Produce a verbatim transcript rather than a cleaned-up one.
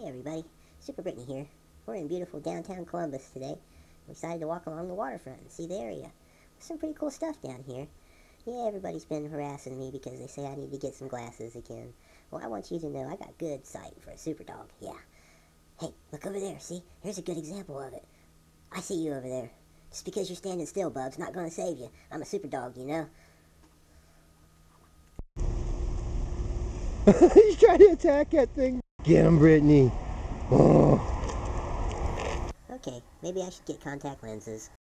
Hey everybody, Super Brittany here. We're in beautiful downtown Columbus today. I'm excited to walk along the waterfront and see the area. Some pretty cool stuff down here. Yeah, everybody's been harassing me because they say I need to get some glasses again. Well, I want you to know I got good sight for a super dog, yeah. Hey, look over there, see? Here's a good example of it. I see you over there. Just because you're standing still, bub's not going to save you. I'm a super dog, you know? He's trying to attack that thing. Get him, Brittany. Oh. Okay, maybe I should get contact lenses.